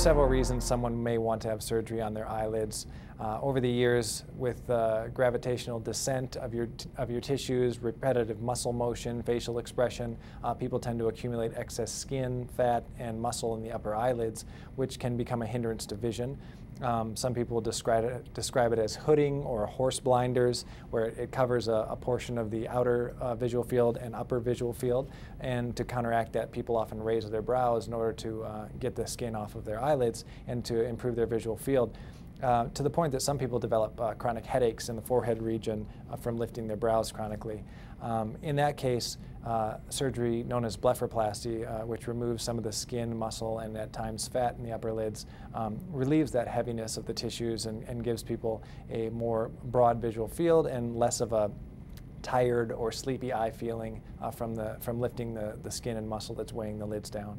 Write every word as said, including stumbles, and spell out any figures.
several reasons someone may want to have surgery on their eyelids. Uh, over the years, with uh, gravitational descent of your, t of your tissues, repetitive muscle motion, facial expression, uh, people tend to accumulate excess skin, fat, and muscle in the upper eyelids, which can become a hindrance to vision. Um, some people describe it, describe it as hooding or horse blinders, where it covers a, a portion of the outer uh, visual field and upper visual field. And to counteract that, people often raise their brows in order to uh, get the skin off of their eyelids and to improve their visual field. Uh, to the point that some people develop uh, chronic headaches in the forehead region uh, from lifting their brows chronically. Um, in that case, uh, surgery known as blepharoplasty, uh, which removes some of the skin, muscle, and at times fat in the upper lids, um, relieves that heaviness of the tissues and, and gives people a more broad visual field and less of a tired or sleepy eye feeling uh, from, the, from lifting the, the skin and muscle that's weighing the lids down.